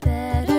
papery.